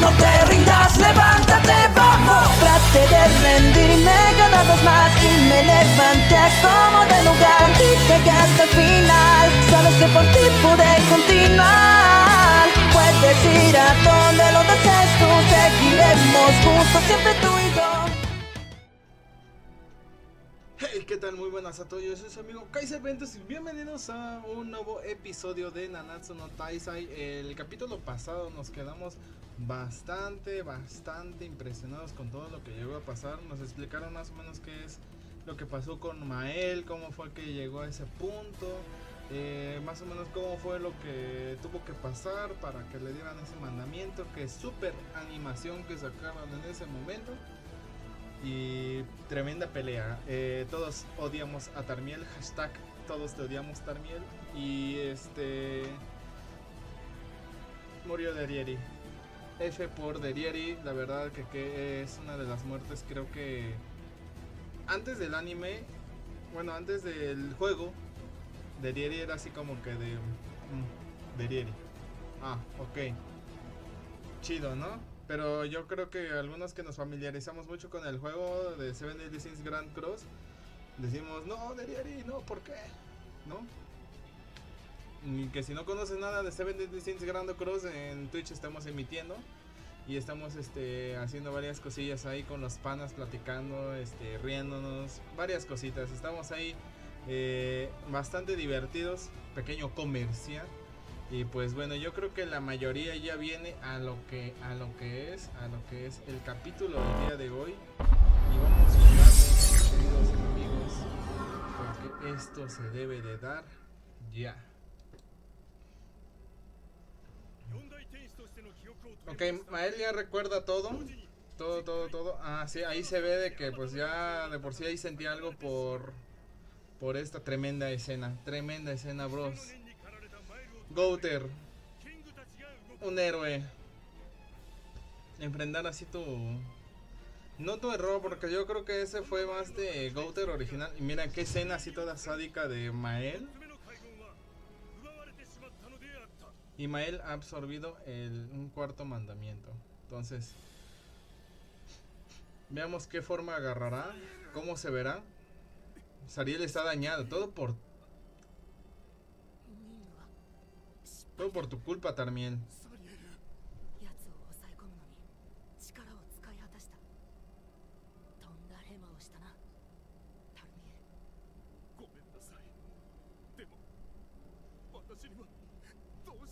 No te rindas, levántate, vamos. Traté de rendirme cada vez más y me levanté como de lugar. Y llegaste al final, sabes que por ti pude continuar. Puedes ir a donde lo desees tú, seguiremos juntos, siempre tú y yo. Hey, ¿qué tal? Muy buenas a todos, yo soy su amigo KaizerVentuz y bienvenidos a un nuevo episodio de Nanatsu no Taisai. El capítulo pasado nos quedamos bastante impresionados con todo lo que llegó a pasar. Nos explicaron más o menos qué es lo que pasó con Mael, cómo fue que llegó a ese punto, más o menos cómo fue lo que tuvo que pasar para que le dieran ese mandamiento, que super animación que sacaron en ese momento. Y tremenda pelea, todos odiamos a Tarmiel, hashtag todos te odiamos Tarmiel. Y murió Derieri, F por Derieri. La verdad que es una de las muertes, creo que antes del anime, bueno, antes del juego, Derieri era así como que de Derieri, ah, ok, chido, ¿no? Pero yo creo que algunos que nos familiarizamos mucho con el juego de Seven Deadly Sins Grand Cross decimos, no, Derieri, no, ¿por qué? ¿No? Y que si no conoces nada de Seven Deadly Sins Grand Cross, en Twitch estamos emitiendo y estamos haciendo varias cosillas ahí con los panas, platicando, riéndonos, varias cositas. Estamos ahí bastante divertidos, pequeño comercial. Y pues bueno, yo creo que la mayoría ya viene a lo que es el capítulo del día de hoy. Y vamos a darle, queridos amigos, porque esto se debe de dar ya. Ok, Mael ya recuerda todo. Ah, sí, ahí se ve de que pues ya de por sí ahí sentí algo por esta tremenda escena, bros. Gowther, un héroe. Enfrentar así tu error, porque yo creo que ese fue más de Gowther original. Y mira qué escena así toda sádica de Mael. Y Mael ha absorbido un cuarto mandamiento. Entonces, veamos qué forma agarrará, cómo se verá. Sariel está dañado, todo por tu culpa, Tarmiel.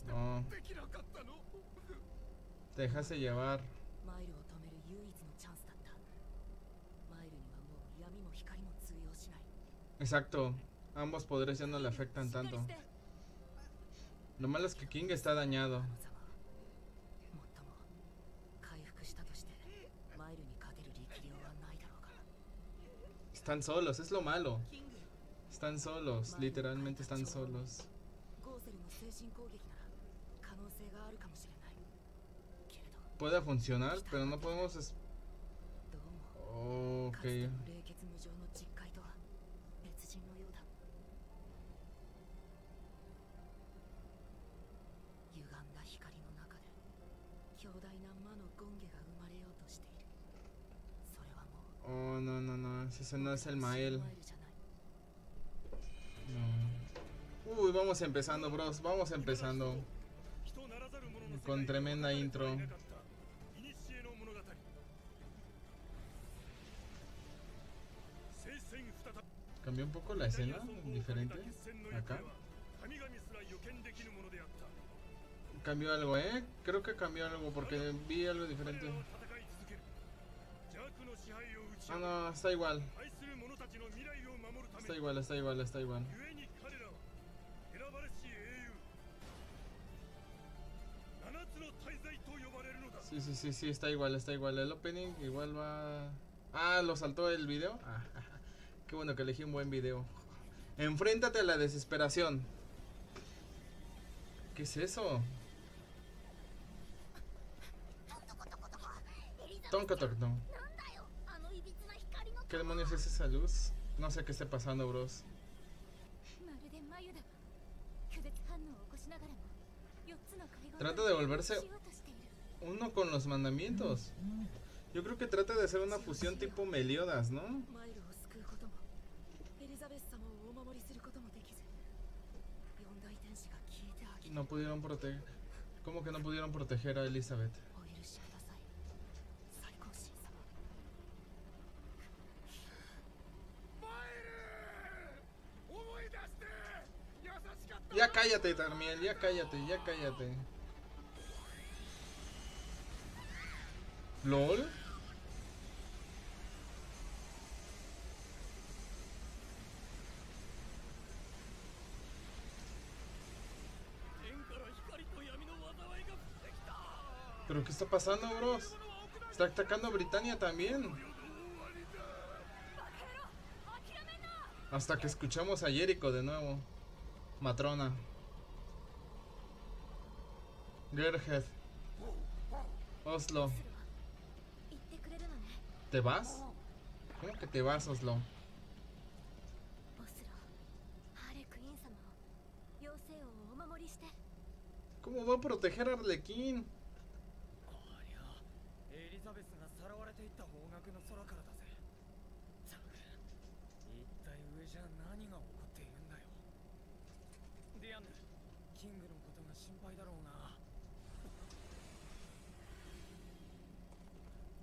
No. Te dejaste llevar. Exacto. Ambos poderes ya no le afectan tanto. Lo malo es que King está dañado. Están solos, es lo malo. Están solos, literalmente están solos. Puede funcionar, pero no podemos... Ok. Oh, no, ese no es el Mael. No. Uy, vamos empezando, bros, vamos empezando. Con tremenda intro. Cambió un poco la escena, diferente, acá. Cambió algo, creo que cambió algo porque vi algo diferente. Ah, no, está igual. Está igual. Sí, está igual. El opening igual va... Ah, ¿lo saltó el video? Ah, qué bueno que elegí un buen video. Enfréntate a la desesperación. ¿Qué es eso? Tonka. ¿Qué demonios es esa luz? No sé qué está pasando, bros. Trata de volverse uno con los mandamientos. Yo creo que trata de hacer una fusión tipo Meliodas, ¿no? No pudieron proteger... ¿Cómo que no pudieron proteger a Elizabeth? Ya cállate, Tarmiel, ya cállate, ya cállate. ¿Lol? ¿Pero qué está pasando, bros? Está atacando a Britania también. Hasta que escuchamos a Jericho de nuevo. Matrona. Gerhard. Oslo. ¿Te vas? ¿Cómo que te vas, Oslo? ¿Cómo va a proteger a Arlequín?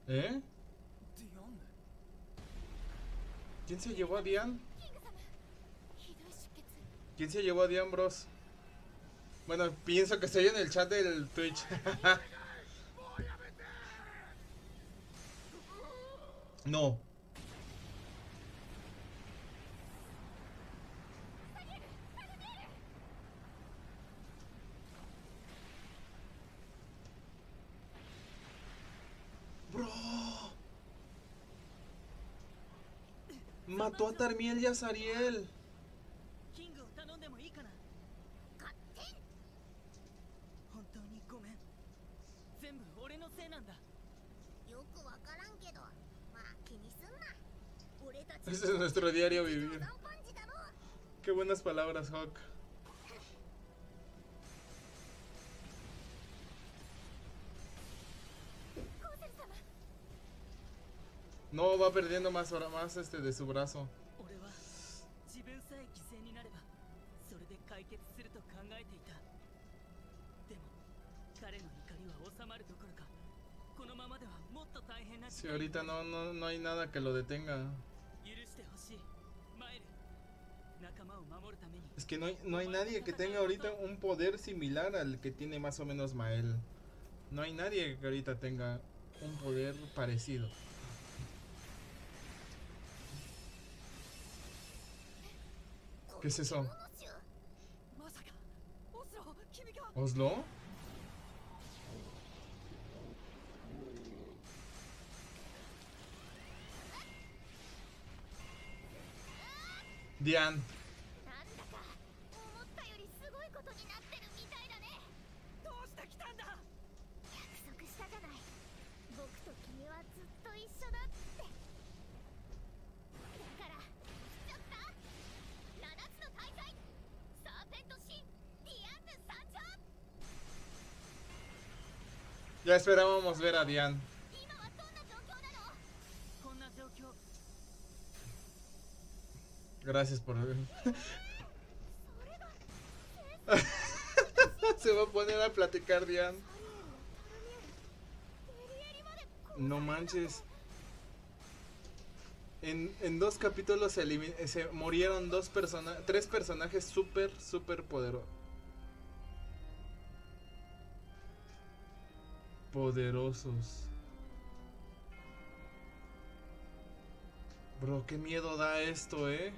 ¿Eh? ¿Quién se llevó a Diane? ¿Quién se llevó a Diane, bros? Bueno, pienso que estoy en el chat del Twitch. No. Bro. Mató a Tarmiel y a Sariel. Ese es nuestro diario vivir. Qué buenas palabras, Hawk. No, va perdiendo más de su brazo. Si ahorita no hay nada que lo detenga. Es que no hay nadie que tenga ahorita un poder similar al que tiene más o menos Mael. No hay nadie que ahorita tenga un poder parecido. ¿Qué es eso? ¿Oslo? Diane. Ya esperábamos ver a Diane. Gracias por ver. Se va a poner a platicar Diane. No manches. En dos capítulos se murieron tres personajes súper poderosos. Bro, qué miedo da esto, ¿eh?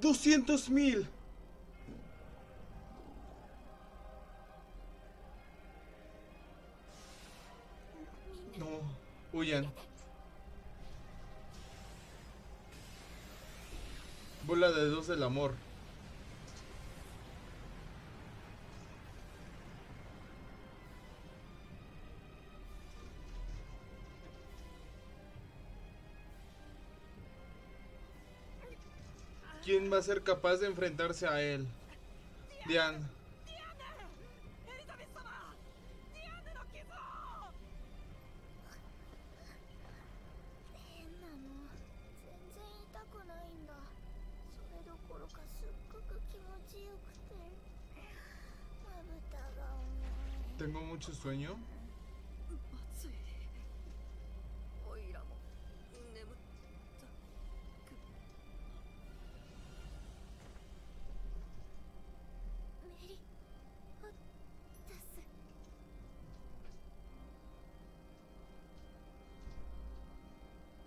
¡200,000! No, huyan. Bola de dos del amor. ¿Quién Diane va a ser capaz de enfrentarse a él. Diane. Tengo mucho sueño.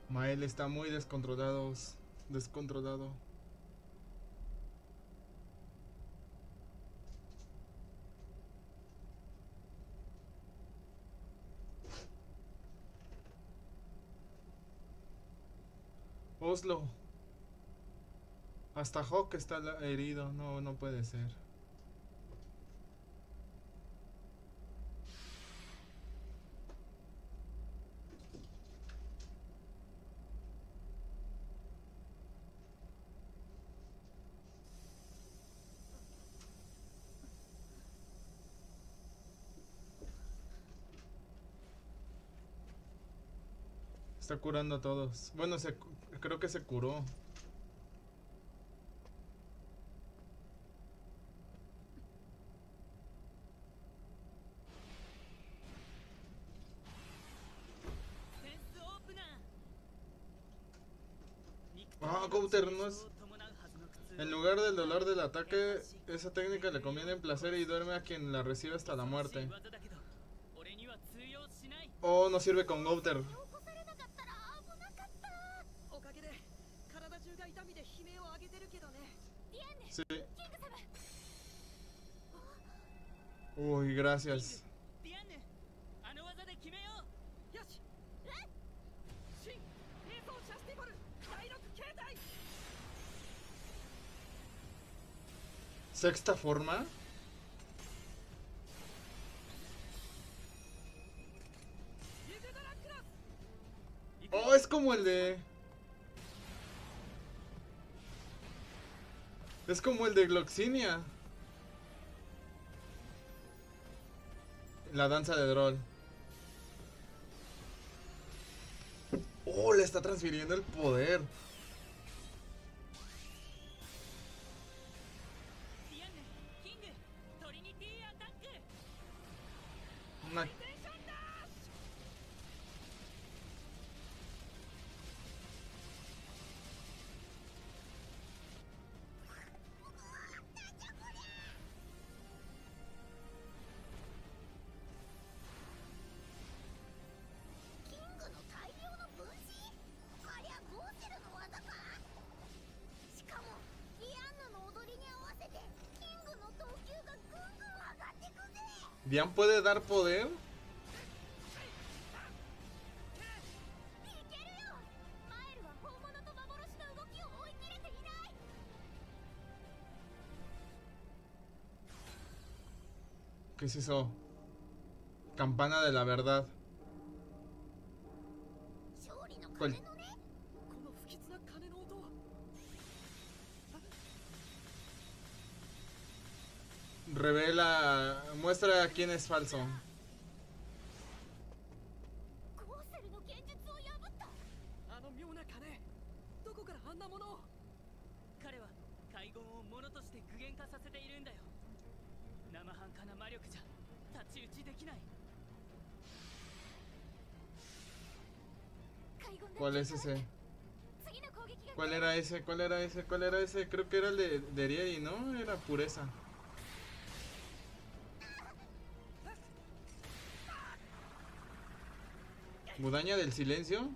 Mael está muy descontrolado. Oslo. Hasta Hawk está herido. No, no puede ser. Está curando a todos. Bueno, creo que se curó. Ah, Gowther no es... En lugar del dolor del ataque, esa técnica le conviene en placer y duerme a quien la recibe hasta la muerte. Oh, no sirve con Gowther. Sí. Uy, gracias. ¿Sexta forma? Oh, es como el de... Es como el de Gloxinia. La danza de Droll. Oh, le está transfiriendo el poder. Una... ¿Diane puede dar poder? ¿Qué es eso? Campana de la verdad. ¿Cuál? Revela, muestra quién es falso. ¿Cuál es ese? ¿Cuál era ese? ¿Cuál era ese? ¿Cuál era ese? Creo que era el de Derieri, ¿no? Era pureza. ¿Mudaña del silencio?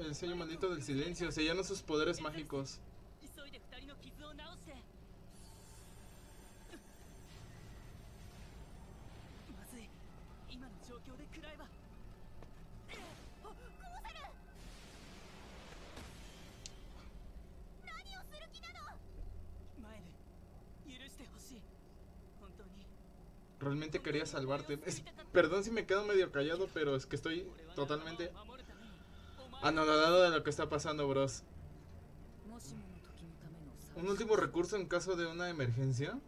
El sello maldito del silencio, sellando sus poderes mágicos. Realmente quería salvarte. Perdón si me quedo medio callado, pero es que estoy totalmente anonadado de lo que está pasando, bros. ¿Un último recurso en caso de una emergencia?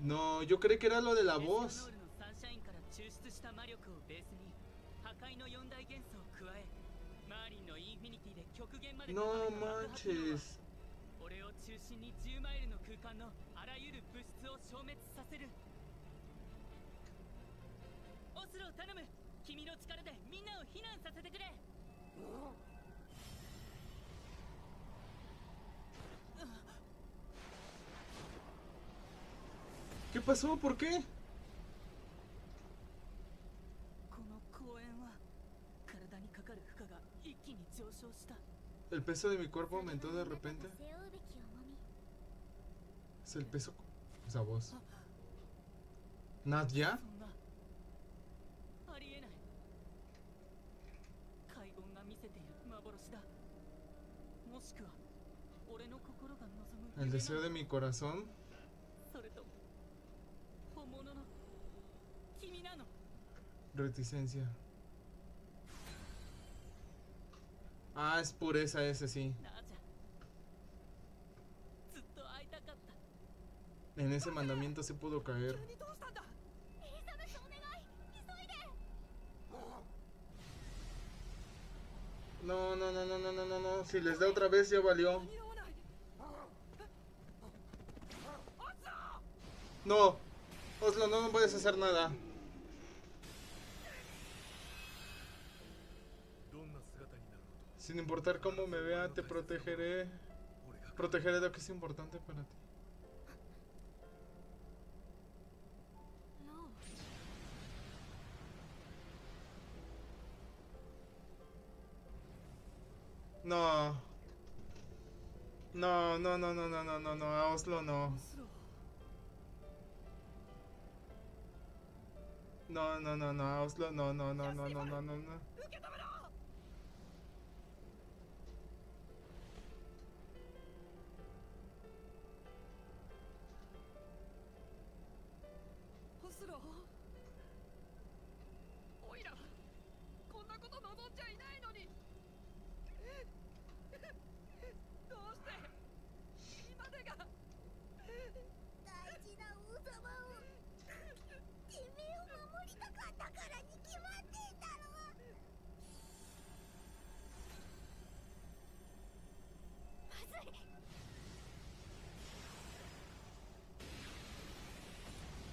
No, yo creí que era lo de la voz. No manches. ¿Qué pasó? ¿Por qué? El peso de mi cuerpo aumentó de repente. Es el peso. Esa voz. ¿Nadia? El deseo de mi corazón. Reticencia. Ah, es pureza ese, sí. En ese mandamiento se pudo caer. No, no, no, no, no, no, no, no. Si les da otra vez ya valió. No, Oslo, no puedes hacer nada. Sin importar cómo me vea, te protegeré. Protegeré lo que es importante para ti. No. No, no, no, no, no, no, no, no, a Oslo no. No, no, no, no, a Oslo no, no, no, no, no, no, no, no.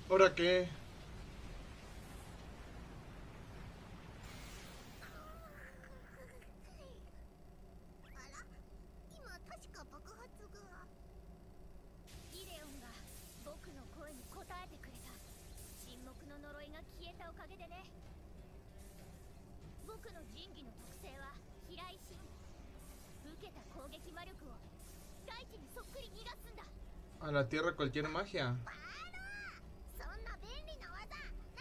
¿Ahora qué? A la tierra cualquier magia.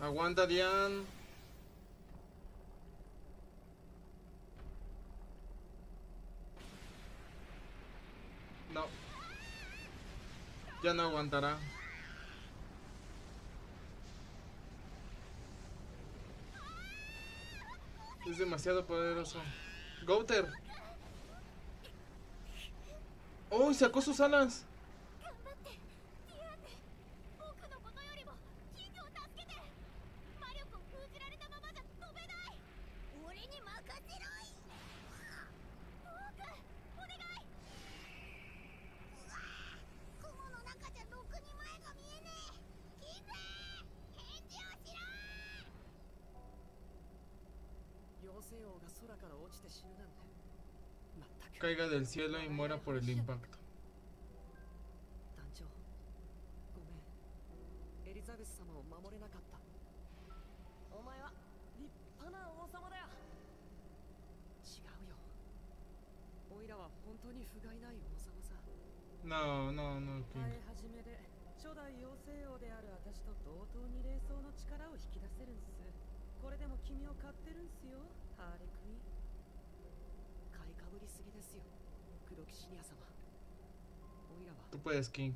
Aguanta, Diane. No. Ya no aguantará. Es demasiado poderoso. Gowther. ¡Oh, sacó sus alas! Caiga del cielo y muera por el impacto. No, no, no, King. Tú puedes, King.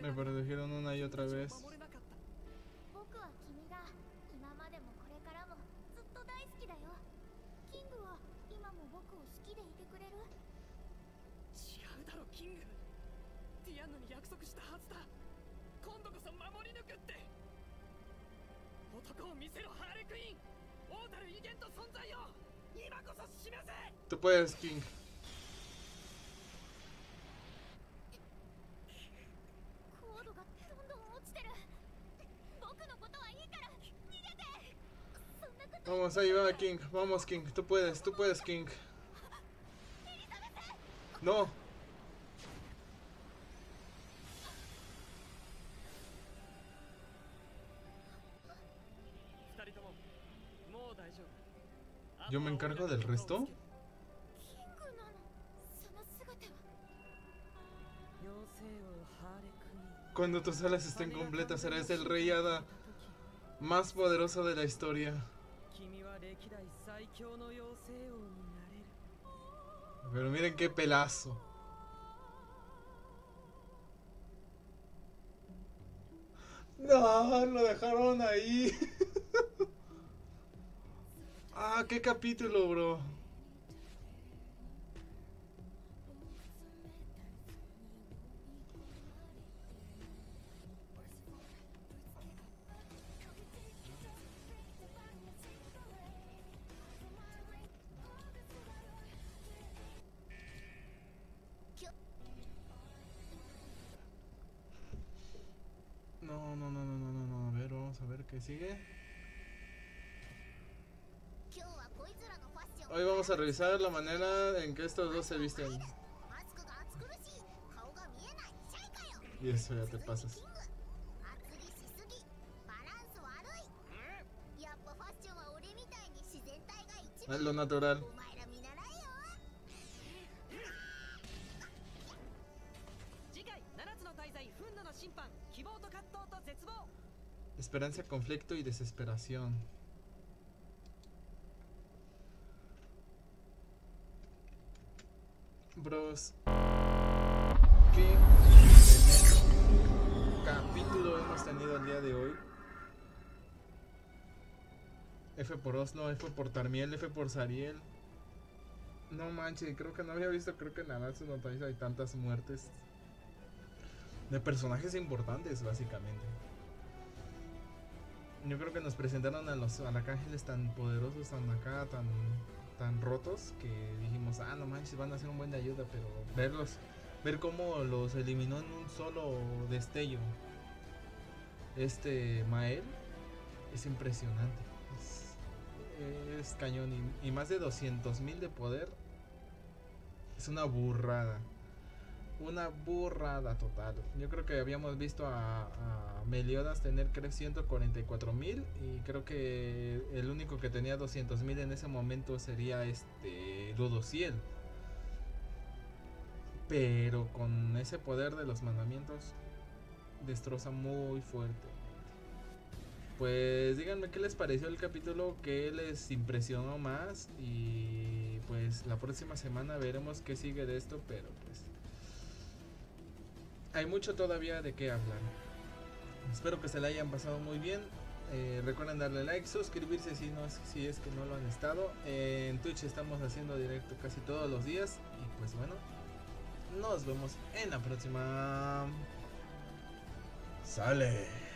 Me protegieron una y otra vez. Tú puedes, King. Vamos, ahí va King, vamos King, tú puedes King. No. ¿Yo me encargo del resto? Cuando tus alas estén completas, serás el rey hada más poderoso de la historia. Pero miren qué pelazo. No, lo dejaron ahí. Ah, qué capítulo, bro. A ver qué sigue. Hoy vamos a revisar la manera en que estos dos se visten. Y eso ya te pasas. Es lo natural. Esperanza, conflicto y desesperación. Bros. ¿Qué capítulo hemos tenido el día de hoy? F por Oslo, F por Tarmiel, F por Sariel. No manches, creo que no había visto, creo que en Nanatsu no Taisai hay tantas muertes de personajes importantes, básicamente. Yo creo que nos presentaron a los arcángeles tan poderosos, tan acá, tan rotos, que dijimos, ah, no manches, van a hacer un buen de ayuda, pero ver cómo los eliminó en un solo destello este Mael, es impresionante, es cañón, y más de 200,000 de poder, es una burrada total. Yo creo que habíamos visto a Meliodas tener 144,000 y creo que el único que tenía 200,000 en ese momento sería este Ludociel, pero con ese poder de los mandamientos destroza muy fuerte. Pues díganme qué les pareció el capítulo, qué les impresionó más, y pues la próxima semana veremos qué sigue de esto, pero pues hay mucho todavía de qué hablar. Espero que se la hayan pasado muy bien. Recuerden darle like, suscribirse si es que no lo han estado. En Twitch estamos haciendo directo casi todos los días. Y pues bueno, nos vemos en la próxima. Sale.